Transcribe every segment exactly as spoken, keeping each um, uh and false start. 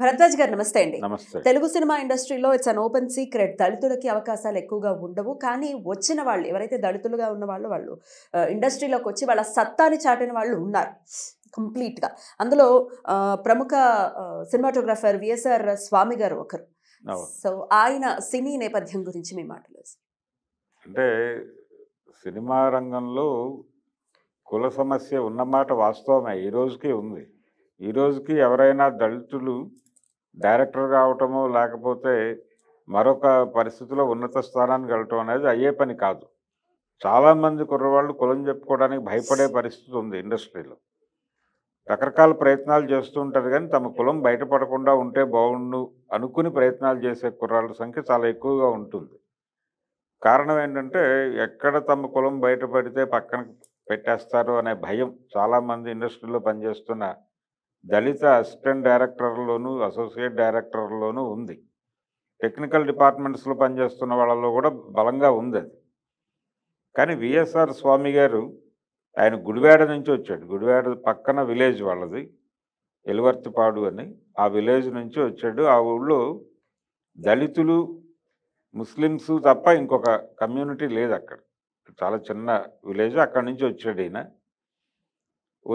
భరద్వాజ్ గారు నమస్తే అండి. తెలుగు సినిమా ఇండస్ట్రీలో ఇట్స్ అన్ ఓపెన్ సీక్రెట్, దళితులకి అవకాశాలు ఎక్కువగా ఉండవు. కానీ వచ్చిన వాళ్ళు ఎవరైతే దళితులుగా ఉన్న వాళ్ళు వాళ్ళు ఇండస్ట్రీలోకి వచ్చి వాళ్ళ సత్తాని చాటిన వాళ్ళు ఉన్నారు కంప్లీట్గా. అందులో ప్రముఖ cinematographer V S R Swamy గారు ఒకరు. సో ఆయన సినీ నేపథ్యం గురించి మీ మాటలు. అంటే సినిమా రంగంలో కుల సమస్య ఉన్నమాట వాస్తవమే, ఈ రోజుకి ఉంది. ఈ రోజుకి ఎవరైనా దళితులు డైరెక్టర్ కావటమో లేకపోతే మరొక పరిస్థితిలో ఉన్నత స్థానానికి వెళ్ళటం అనేది అయ్యే పని కాదు. చాలామంది కుర్రవాళ్ళు కులం చెప్పుకోవడానికి భయపడే పరిస్థితి ఉంది. ఇండస్ట్రీలో రకరకాల ప్రయత్నాలు చేస్తుంటారు, కానీ తమ కులం బయటపడకుండా ఉంటే బాగుండు అనుకుని ప్రయత్నాలు చేసే కుర్రాళ్ళ సంఖ్య చాలా ఎక్కువగా ఉంటుంది. కారణం ఏంటంటే ఎక్కడ తమ కులం బయటపడితే పక్కన పెట్టేస్తారు అనే భయం చాలామంది ఇండస్ట్రీలో పనిచేస్తున్న దళిత అసిస్టెంట్ డైరెక్టర్లోనూ అసోసియేట్ డైరెక్టర్లోనూ ఉంది. టెక్నికల్ డిపార్ట్మెంట్స్లో పనిచేస్తున్న వాళ్ళలో కూడా బలంగా ఉంది అది. కానీ వి ఎస్ ఆర్ స్వామి గారు, ఆయన గుడివాడ నుంచి వచ్చాడు. గుడివాడ పక్కన విలేజ్ వాళ్ళది, ఎలువర్తిపాడు అని. ఆ విలేజ్ నుంచి వచ్చాడు. ఆ ఊళ్ళో దళితులు ముస్లిమ్స్ తప్ప ఇంకొక కమ్యూనిటీ లేదు అక్కడ. చాలా చిన్న విలేజ్. అక్కడి నుంచి వచ్చాడు ఈయన.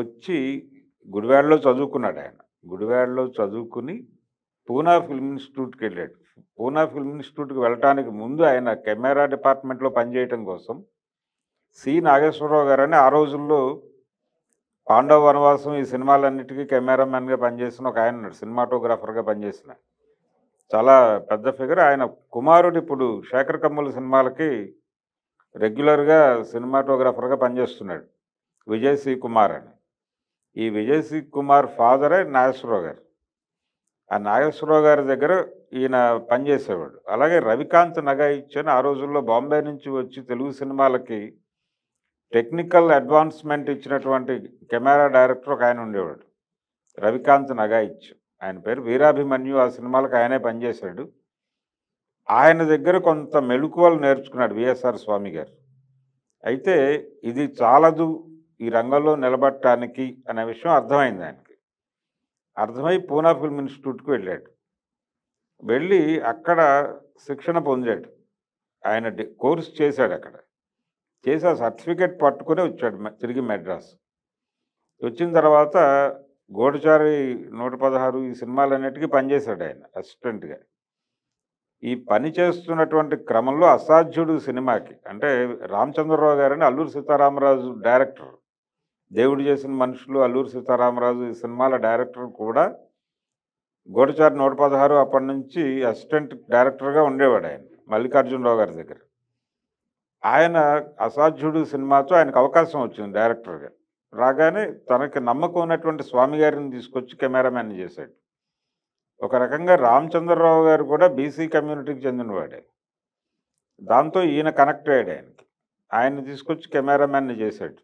వచ్చి గుడివాడలో చదువుకున్నాడు. ఆయన గుడివాడలో చదువుకుని పూనా ఫిల్మ్ ఇన్స్టిట్యూట్కి వెళ్ళాడు. పూనా ఫిల్మ్ ఇన్స్టిట్యూట్కి వెళ్ళటానికి ముందు ఆయన కెమెరా డిపార్ట్మెంట్లో పనిచేయటం కోసం సి నాగేశ్వరరావు గారని, ఆ రోజుల్లో పాండవ వనవాసం ఈ సినిమాలన్నిటికీ కెమెరామెన్గా పనిచేసిన ఒక ఆయన ఉన్నాడు, సినిమాటోగ్రాఫర్గా పనిచేసిన చాలా పెద్ద ఫిగర్. ఆయన కుమారుడు ఇప్పుడు శేఖర్ కమ్ముల సినిమాలకి రెగ్యులర్గా సినిమాటోగ్రాఫర్గా పనిచేస్తున్నాడు, విజయ్ సి కుమార్ అని. ఈ విజయ్ సి కుమార్ ఫాదరే నాగేశ్వరరావు గారు. ఆ నాగేశ్వరరావు గారి దగ్గర ఈయన పనిచేసేవాడు. అలాగే రవికాంత్ నగాయి ఇచ్చాను, ఆ రోజుల్లో బాంబే నుంచి వచ్చి తెలుగు సినిమాలకి టెక్నికల్ అడ్వాన్స్మెంట్ ఇచ్చినటువంటి కెమెరా డైరెక్టర్ ఒక ఆయన ఉండేవాడు, రవికాంత్ నగాయి ఇచ్చు ఆయన పేరు. వీరాభిమన్యు ఆ సినిమాలకు ఆయనే పనిచేశాడు. ఆయన దగ్గర కొంత మెళుకువలు నేర్చుకున్నాడు వి ఎస్ ఆర్ స్వామి గారు. అయితే ఇది చాలదు ఈ రంగంలో నిలబడటానికి అనే విషయం అర్థమైంది ఆయనకి. అర్థమై పూనా ఫిల్మ్ ఇన్స్టిట్యూట్కి వెళ్ళాడు. వెళ్ళి అక్కడ శిక్షణ పొందాడు. ఆయన కోర్స్ చేశాడు అక్కడ. చేసి ఆ సర్టిఫికేట్ పట్టుకునే వచ్చాడు తిరిగి మెడ్రాస్. వచ్చిన తర్వాత గోడచారి నూట పదహారు ఈ సినిమాలన్నిటికీ పనిచేశాడు ఆయన అసిస్టెంట్గా. ఈ పని చేస్తున్నటువంటి క్రమంలో అసాధ్యుడు సినిమాకి, అంటే రామచంద్రరావు గారని అల్లూరి సీతారామరాజు డైరెక్టర్, దేవుడు చేసిన మనుషులు, అల్లూరి సీతారామరాజు ఈ సినిమాల డైరెక్టర్ కూడా గోడచారి నూట పదహారు అప్పటి నుంచి అసిస్టెంట్ డైరెక్టర్గా ఉండేవాడు ఆయన మల్లికార్జునరావు గారి దగ్గర. ఆయన అసాధ్యుడు సినిమాతో ఆయనకు అవకాశం వచ్చింది డైరెక్టర్గా. రాగానే తనకి నమ్మకం ఉన్నటువంటి స్వామి గారిని తీసుకొచ్చి కెమెరామెన్ చేశాడు. ఒక రకంగా రామచంద్రరావు గారు కూడా బీసీ కమ్యూనిటీకి చెందినవాడే, దాంతో ఈయన కనెక్ట్ అయ్యాడు ఆయనకి. ఆయన తీసుకొచ్చి కెమెరామెన్ చేశాడు.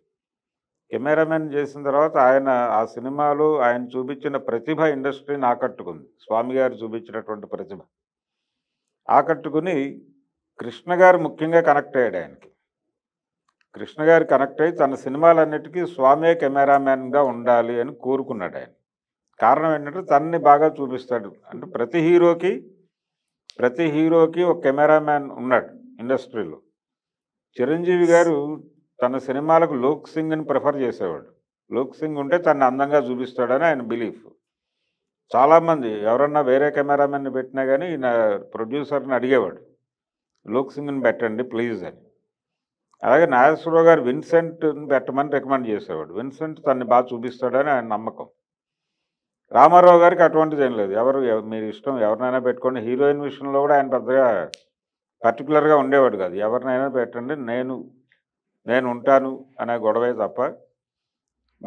కెమెరామెన్ చేసిన తర్వాత ఆయన ఆ సినిమాలో ఆయన చూపించిన ప్రతిభ ఇండస్ట్రీని ఆకట్టుకుంది. స్వామి గారు చూపించినటువంటి ప్రతిభ ఆకట్టుకుని కృష్ణ గారు ముఖ్యంగా కనెక్ట్ అయ్యాడు ఆయనకి. కృష్ణ గారు కనెక్ట్ అయ్యి తన సినిమాలన్నిటికీ స్వామి కెమెరామెన్గా ఉండాలి అని కోరుకున్నాడు ఆయన. కారణం ఏంటంటే తనని బాగా చూపిస్తాడు అంటే. ప్రతి హీరోకి ప్రతి హీరోకి ఒక కెమెరామ్యాన్ ఉన్నాడు ఇండస్ట్రీలో. చిరంజీవి గారు తన సినిమాలకు లోక్ సింగ్ని ప్రిఫర్ చేసేవాడు. లోక్ సింగ్ ఉంటే తనని అందంగా చూపిస్తాడని ఆయన బిలీఫ్. చాలామంది ఎవరన్నా వేరే కెమెరామెన్ని పెట్టినా కానీ ఈయన ప్రొడ్యూసర్ని అడిగేవాడు లోక్ సింగ్ని పెట్టండి ప్లీజ్ అని. అలాగే నాగేశ్వరరావు గారు విన్సెంట్ని పెట్టమని రికమెండ్ చేసేవాడు. విన్సెంట్ తనని బాగా చూపిస్తాడని ఆయన నమ్మకం. రామారావు గారికి అటువంటిది ఏం లేదు. ఎవరు మీరు ఇష్టం ఎవరినైనా పెట్టుకోండి. హీరోయిన్ విషయంలో కూడా ఆయన పెద్దగా పర్టికులర్గా ఉండేవాడు కాదు. ఎవరినైనా పెట్టండి, నేను నేను ఉంటాను అనే గొడవే తప్ప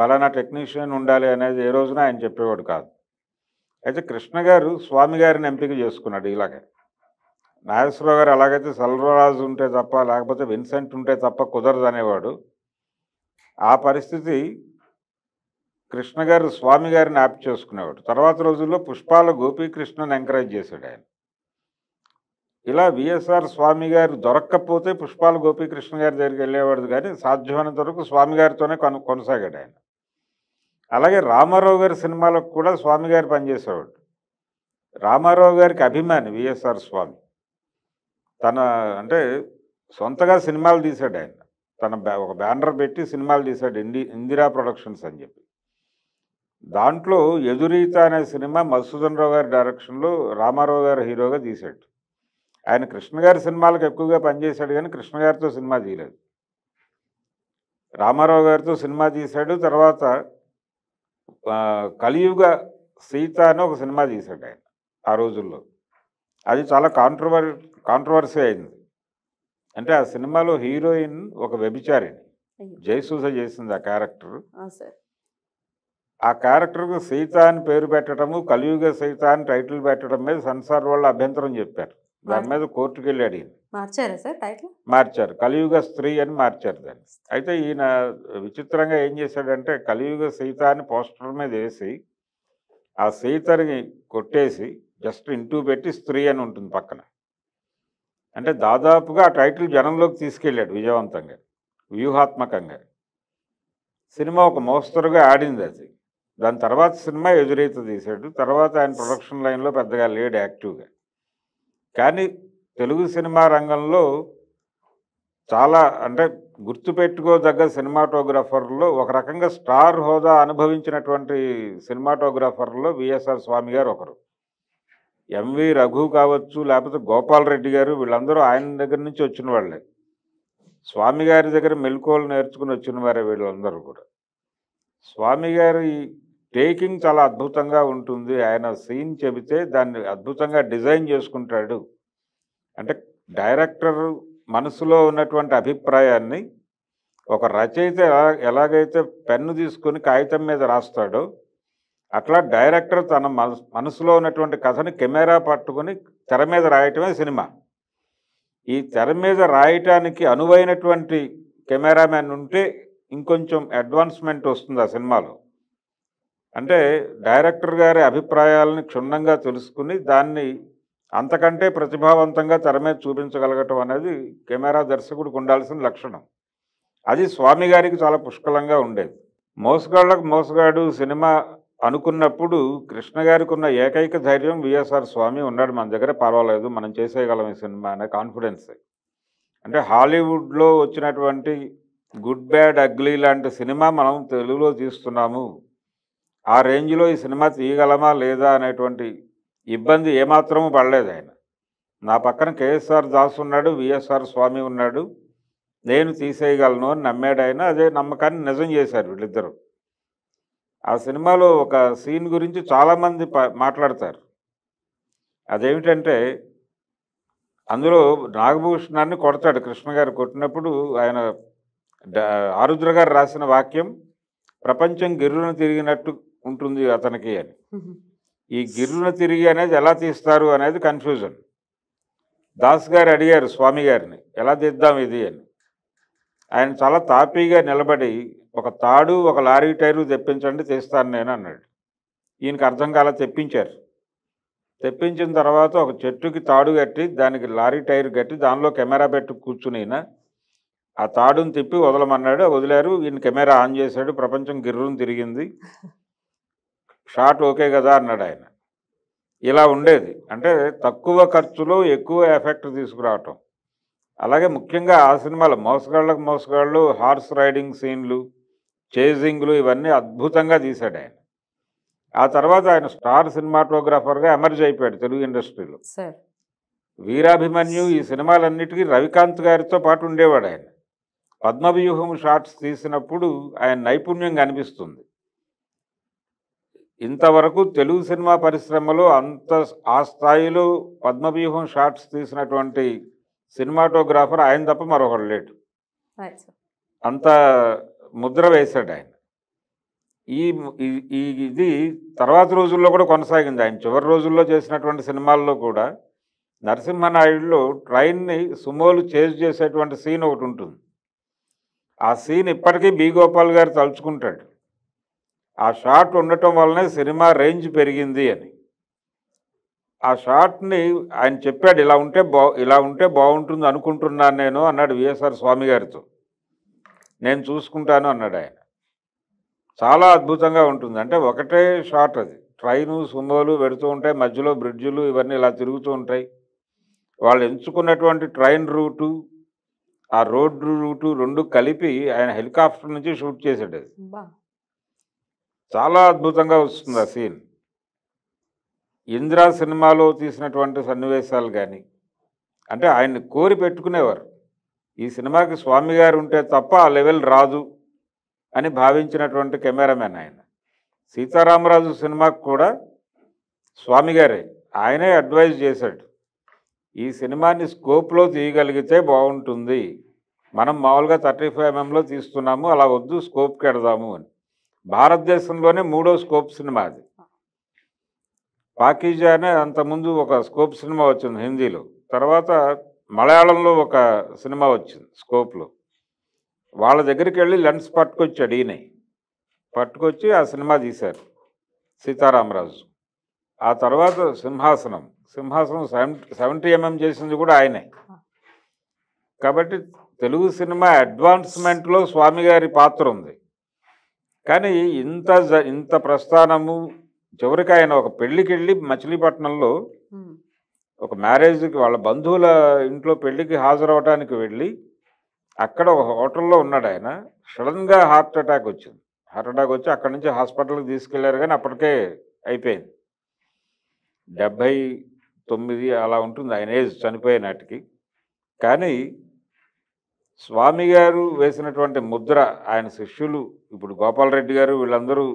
బలానా టెక్నీషియన్ ఉండాలి అనేది ఏ రోజున ఆయన చెప్పేవాడు కాదు. అయితే కృష్ణ గారు స్వామి గారిని ఎంపిక చేసుకున్నాడు ఇలాగే. నాగేశ్వరరావు గారు అలాగైతే సెల్వరాజు ఉంటే తప్ప లేకపోతే విన్సెంట్ ఉంటే తప్ప కుదరదు అనేవాడు. ఆ పరిస్థితి కృష్ణ గారు స్వామి గారిని యాప్ చేసుకునేవాడు. తర్వాత రోజుల్లో పుష్పాల గోపీకృష్ణను ఎంకరేజ్ చేశాడు ఆయన. ఇలా వి ఎస్ ఆర్ స్వామి గారు దొరక్కపోతే పుష్పాల గోపీకృష్ణ గారి దగ్గరికి వెళ్ళేవాడు, కానీ సాధ్యమైనంత వరకు స్వామి గారితోనే కొను కొనసాగాడు ఆయన. అలాగే రామారావు గారి సినిమాలకు కూడా స్వామి గారు పనిచేసేవాడు. రామారావు గారికి అభిమాని విఎస్ఆర్ స్వామి. తన అంటే సొంతగా సినిమాలు తీశాడు ఆయన. తన ఒక బ్యానర్ పెట్టి సినిమాలు తీశాడు, ఇండి ఇందిరా ప్రొడక్షన్స్ అని చెప్పి. దాంట్లో ఎదురీత అనే సినిమా మధుసూదన్ రావు గారి డైరెక్షన్లో రామారావు గారు హీరోగా తీశాడు. ఆయన కృష్ణ గారి సినిమాలకు ఎక్కువగా పనిచేశాడు కానీ కృష్ణ గారితో సినిమా తీయలేదు, రామారావు గారితో సినిమా తీశాడు. తర్వాత కలియుగ సీత అని ఒక సినిమా తీశాడు ఆయన ఆ రోజుల్లో. అది చాలా కాంట్రవర్ కాంట్రవర్సీ అయింది. అంటే ఆ సినిమాలో హీరోయిన్ ఒక వ్యభిచారిణి, జయసూస చేసింది ఆ క్యారెక్టర్. ఆ క్యారెక్టర్కు సీత అని పేరు పెట్టడము, కలియుగ సీత అని టైటిల్ పెట్టడం మీద సెన్సార్ వాళ్ళు అభ్యంతరం చెప్పారు. దాని మీద కోర్టుకి వెళ్ళి అడిగింది. మార్చారా సార్ టైటిల్? మార్చారు, కలియుగ స్త్రీ అని మార్చారు దాన్ని. అయితే ఈయన విచిత్రంగా ఏం చేశాడంటే కలియుగ సీత అని పోస్టర్ మీద వేసి ఆ సీతని కొట్టేసి జస్ట్ ఇంటూ పెట్టి స్త్రీ అని ఉంటుంది పక్కన. అంటే దాదాపుగా ఆ టైటిల్ జనంలోకి తీసుకెళ్ళాడు విజయవంతంగా, వ్యూహాత్మకంగా. సినిమా ఒక మోస్తరుగా ఆడింది అది. దాని తర్వాత సినిమా ఎదురైతే తీశాడు. తర్వాత ఆయన ప్రొడక్షన్ లైన్లో పెద్దగా లేడు యాక్టివ్గా. కానీ తెలుగు సినిమా రంగంలో చాలా అంటే గుర్తుపెట్టుకోదగ్గ సినిమాటోగ్రాఫర్లో ఒక రకంగా స్టార్ హోదా అనుభవించినటువంటి సినిమాటోగ్రాఫర్లో విఎస్ఆర్ స్వామి గారు ఒకరు. ఎంవి రఘు కావచ్చు, లేకపోతే గోపాల్ రెడ్డి గారు, వీళ్ళందరూ ఆయన దగ్గర నుంచి వచ్చిన వాళ్ళే. స్వామి గారి దగ్గర మెలకువలు నేర్చుకుని వచ్చిన వారే వీళ్ళందరూ కూడా. స్వామి గారి టేకింగ్ చాలా అద్భుతంగా ఉంటుంది. ఆయన సీన్ చెబితే దాన్ని అద్భుతంగా డిజైన్ చేసుకుంటాడు. అంటే డైరెక్టర్ మనసులో ఉన్నటువంటి అభిప్రాయాన్ని ఒక రచయిత ఎలాగైతే పెన్ను తీసుకొని కాగితం మీద రాస్తాడో అట్లా డైరెక్టర్ తన మనసులో ఉన్నటువంటి కథని కెమెరా పట్టుకుని తెర మీద రాయటమే సినిమా. ఈ తెర మీద రాయటానికి అనువైనటువంటి కెమెరామ్యాన్ ఉంటే ఇంకొంచెం అడ్వాన్స్మెంట్ వస్తుంది ఆ సినిమాలో. అంటే డైరెక్టర్ గారి అభిప్రాయాలని క్షుణ్ణంగా తెలుసుకుని దాన్ని అంతకంటే ప్రతిభావంతంగా తెర మీద చూపించగలగటం అనేది కెమెరా దర్శకుడికి ఉండాల్సిన లక్షణం. అది స్వామి గారికి చాలా పుష్కలంగా ఉండేది. మోసగాళ్లకు మోసగాడు సినిమా అనుకున్నప్పుడు కృష్ణ గారికి ఉన్న ఏకైక ధైర్యం విఎస్ఆర్ స్వామి ఉన్నాడు మన దగ్గర, పర్వాలేదు మనం చేసేయగలం ఈ సినిమా అనే కాన్ఫిడెన్స్. అంటే హాలీవుడ్లో వచ్చినటువంటి గుడ్ బ్యాడ్ అగ్లీ లాంటి సినిమా మనం తెలుగులో తీస్తున్నాము, ఆ రేంజ్లో ఈ సినిమా తీయగలమా లేదా అనేటువంటి ఇబ్బంది ఏమాత్రమూ పడలేదు ఆయన. నా పక్కన కేఎస్ఆర్ దాస్ ఉన్నాడు, విఎస్ఆర్ స్వామి ఉన్నాడు, నేను తీసేయగలను అని నమ్మాడు ఆయన. అదే నమ్మకాన్ని నిజం చేశారు వీళ్ళిద్దరూ. ఆ సినిమాలో ఒక సీన్ గురించి చాలామంది మాట్లాడతారు. అదేమిటంటే అందులో నాగభూషణాన్ని కొడతాడు కృష్ణ గారు. కొట్టినప్పుడు ఆయన ఆరుద్ర గారు రాసిన వాక్యం ప్రపంచం గిర్రున తిరిగినట్టు ఉంటుంది అతనికి అని. ఈ గిర్రున తిరిగి అనేది ఎలా తీస్తారు అనేది కన్ఫ్యూజన్. దాస్ గారు అడిగారు స్వామి గారిని ఎలా తీద్దాం ఇది అని. ఆయన చాలా తాపీగా నిలబడి ఒక తాడు ఒక లారీ టైరు తెప్పించండి తెస్తాను నేను అన్నాడు. ఈయనకు అర్థం కాల, తెప్పించారు. తెప్పించిన తర్వాత ఒక చెట్టుకి తాడు కట్టి దానికి లారీ టైరు కట్టి దానిలో కెమెరా పెట్టి కూర్చుని ఈయన ఆ తాడును తిప్పి వదలమన్నాడు. వదిలారు, ఈయన కెమెరా ఆన్ చేశాడు, ప్రపంచం గిర్రును తిరిగింది, షాట్ ఓకే కదా అన్నాడు ఆయన. ఇలా ఉండేది. అంటే తక్కువ ఖర్చులో ఎక్కువ ఎఫెక్ట్ తీసుకురావటం. అలాగే ముఖ్యంగా ఆ సినిమాలో మోసగాళ్ళకు మోసగాళ్ళు హార్స్ రైడింగ్ సీన్లు, చేజింగ్లు ఇవన్నీ అద్భుతంగా తీశాడు ఆయన. ఆ తర్వాత ఆయన స్టార్ సినిమాటోగ్రాఫర్గా ఎమర్జ్ అయిపోయాడు తెలుగు ఇండస్ట్రీలో. వీరాభిమన్యు, ఈ సినిమాలన్నిటికీ రవికాంత్ గారితో పాటు ఉండేవాడు ఆయన. పద్మవ్యూహం షాట్స్ తీసినప్పుడు ఆయన నైపుణ్యం కనిపిస్తుంది. ఇంతవరకు తెలుగు సినిమా పరిశ్రమలో అంత ఆ స్థాయిలో పద్మవ్యూహం షాట్స్ తీసినటువంటి సినిమాటోగ్రాఫర్ ఆయన తప్ప మరొకరు లేడు. అంత ముద్ర వేశాడు ఆయన. ఈ ఇది తర్వాత రోజుల్లో కూడా కొనసాగింది. ఆయన చివరి రోజుల్లో చేసినటువంటి సినిమాల్లో కూడా నరసింహనాయుడులో ట్రైన్ని సుమోలు చేజ్ చేసేటువంటి సీన్ ఒకటి ఉంటుంది. ఆ సీన్ ఇప్పటికీ బి గోపాల్ గారు తలుచుకుంటాడు, ఆ షాట్ ఉండటం వల్లనే సినిమా రేంజ్ పెరిగింది అని. ఆ షాట్ని ఆయన చెప్పాడు, ఇలా ఉంటే బా ఇలా ఉంటే బాగుంటుంది అనుకుంటున్నాను నేను అన్నాడు విఎస్ఆర్ స్వామి గారితో. నేను చూసుకుంటాను అన్నాడు ఆయన. చాలా అద్భుతంగా ఉంటుంది. అంటే ఒకటే షాట్ అది. ట్రైను సుమోలు వెళ్తూ ఉంటాయి, మధ్యలో బ్రిడ్జులు ఇవన్నీ ఇలా తిరుగుతూ ఉంటాయి. వాళ్ళు ఎంచుకున్నటువంటి ట్రైన్ రూటు ఆ రోడ్డు రూటు రెండు కలిపి ఆయన హెలికాప్టర్ నుంచి షూట్ చేసాడు. అది చాలా అద్భుతంగా వస్తుంది ఆ సీన్. ఇంద్రా సినిమాలో తీసినటువంటి సన్నివేశాలు కానీ, అంటే ఆయన్ని కోరి పెట్టుకునేవారు, ఈ సినిమాకి స్వామి గారు ఉంటే తప్ప ఆ లెవెల్ రాదు అని భావించినటువంటి కెమెరామెన్ ఆయన. సీతారామరాజు సినిమాకు కూడా స్వామి గారే, ఆయనే అడ్వైజ్ చేశాడు, ఈ సినిమాని స్కోప్లో తీయగలిగితే బాగుంటుంది, మనం మామూలుగా థర్టీ ఫైవ్ ఎంఎంలో తీస్తున్నాము, అలా వద్దు స్కోప్ కెడదాము అని. భారతదేశంలోనే మూడో స్కోప్ సినిమా అది. పాకీజా అనే అంతకుముందు ఒక స్కోప్ సినిమా వచ్చింది హిందీలో, తర్వాత మలయాళంలో ఒక సినిమా వచ్చింది స్కోప్లో. వాళ్ళ దగ్గరికి వెళ్ళి లెన్స్ పట్టుకొచ్చాడు ఈయన, పట్టుకొచ్చి ఆ సినిమా తీశారు సీతారామరాజు. ఆ తర్వాత సింహాసనం, సింహాసనం సెవెంటీ సెవెంటీ ఎంఎం చేసింది కూడా ఆయనే. కాబట్టి తెలుగు సినిమా అడ్వాన్స్మెంట్లో స్వామి గారి పాత్ర ఉంది. కానీ ఇంత ఇంత ప్రస్థానము, చివరికి ఆయన ఒక పెళ్ళికి వెళ్ళి మచిలీపట్నంలో ఒక మ్యారేజ్కి వాళ్ళ బంధువుల ఇంట్లో పెళ్ళికి హాజరవటానికి వెళ్ళి అక్కడ ఒక హోటల్లో ఉన్నాడు ఆయన. సడన్గా హార్ట్ అటాక్ వచ్చింది. హార్ట్ అటాక్ వచ్చి అక్కడి నుంచి హాస్పిటల్కి తీసుకెళ్లారు, కానీ అప్పటికే అయిపోయింది. డెబ్భై తొమ్మిది అలా ఉంటుంది ఆయన ఏజ్ చనిపోయే నాటికి. కానీ స్వామి గారు వేసినటువంటి ముద్ర, ఆయన శిష్యులు ఇప్పుడు గోపాలరెడ్డి గారు వీళ్ళందరూ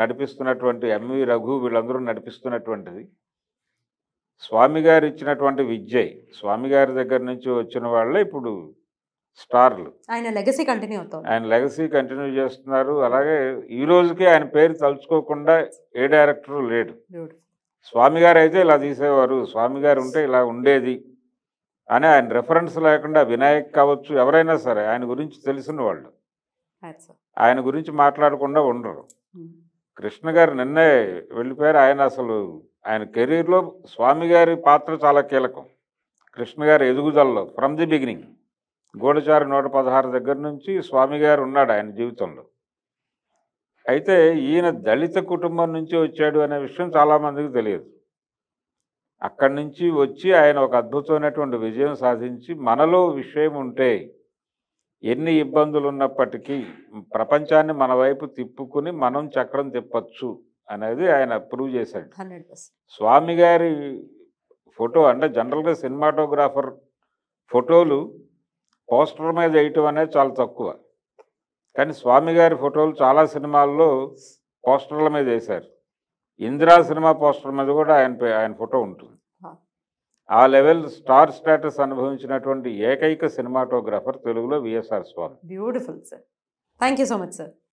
నడిపిస్తున్నటువంటి, ఎంవి రఘు వీళ్ళందరూ నడిపిస్తున్నటువంటిది స్వామి గారు ఇచ్చినటువంటి విద్య. స్వామి గారి దగ్గర నుంచి వచ్చిన వాళ్ళే ఇప్పుడు స్టార్లు. ఆయన లెగసీ కంటిన్యూ అవుతారు, ఆయన లెగసీ కంటిన్యూ చేస్తున్నారు. అలాగే ఈ రోజుకి ఆయన పేరు తలుచుకోకుండా ఏ డైరెక్టర్ లేడు. స్వామి గారు అయితే ఇలా తీసేవారు, స్వామి గారు ఉంటే ఇలా ఉండేది అని ఆయన రెఫరెన్స్ లేకుండా వినాయక్ కావచ్చు ఎవరైనా సరే ఆయన గురించి తెలిసిన వాళ్ళు ఆయన గురించి మాట్లాడకుండా ఉండరు. కృష్ణ గారు నిన్నే వెళ్ళిపోయారు. ఆయన అసలు ఆయన కెరీర్లో స్వామి గారి పాత్ర చాలా కీలకం. కృష్ణ గారి ఎదుగుదలలో ఫ్రమ్ ది బిగినింగ్ గూఢచారి నూట పదహారు దగ్గర నుంచి స్వామి గారు ఉన్నాడు ఆయన జీవితంలో. అయితే ఈయన దళిత కుటుంబం నుంచి వచ్చాడు అనే విషయం చాలామందికి తెలియదు. అక్కడి నుంచి వచ్చి ఆయన ఒక అద్భుతమైనటువంటి విజయం సాధించి, మనలో విషయం ఉంటే ఎన్ని ఇబ్బందులు ఉన్నప్పటికీ ప్రపంచాన్ని మన వైపు తిప్పుకుని మనం చక్రం తిప్పచ్చు అనేది ఆయన ప్రూవ్ చేశాడు. స్వామి గారి ఫోటో అంటే జనరల్గా సినిమాటోగ్రాఫర్ ఫోటోలు పోస్టర్ మీద వేయటం అనేది చాలా తక్కువ, కానీ స్వామి గారి ఫోటోలు చాలా సినిమాల్లో పోస్టర్ల మీద వేశారు. ఇందిరా సినిమా పోస్టర్ మీద కూడా ఆయన ఆయన ఫోటో ఉంటుంది. ఆ లెవెల్ స్టార్ స్టేటస్ అనుభవించినటువంటి ఏకైక సినిమాటోగ్రాఫర్ తెలుగులో V S R Swamy. Beautiful sir, thank you so much sir.